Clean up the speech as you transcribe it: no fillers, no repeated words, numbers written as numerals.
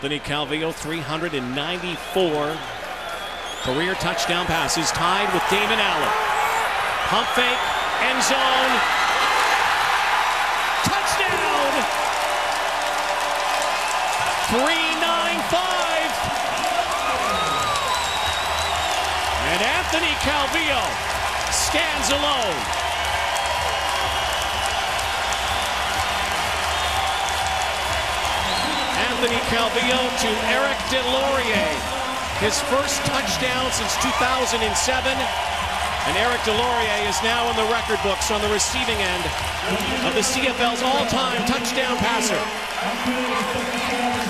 Anthony Calvillo, 394 career touchdown passes, tied with Damon Allen. Pump fake, end zone, touchdown! 395. And Anthony Calvillo stands alone. Anthony Calvillo to Eric Deslauriers, his first touchdown since 2007, and Eric Deslauriers is now in the record books on the receiving end of the CFL's all-time touchdown passer.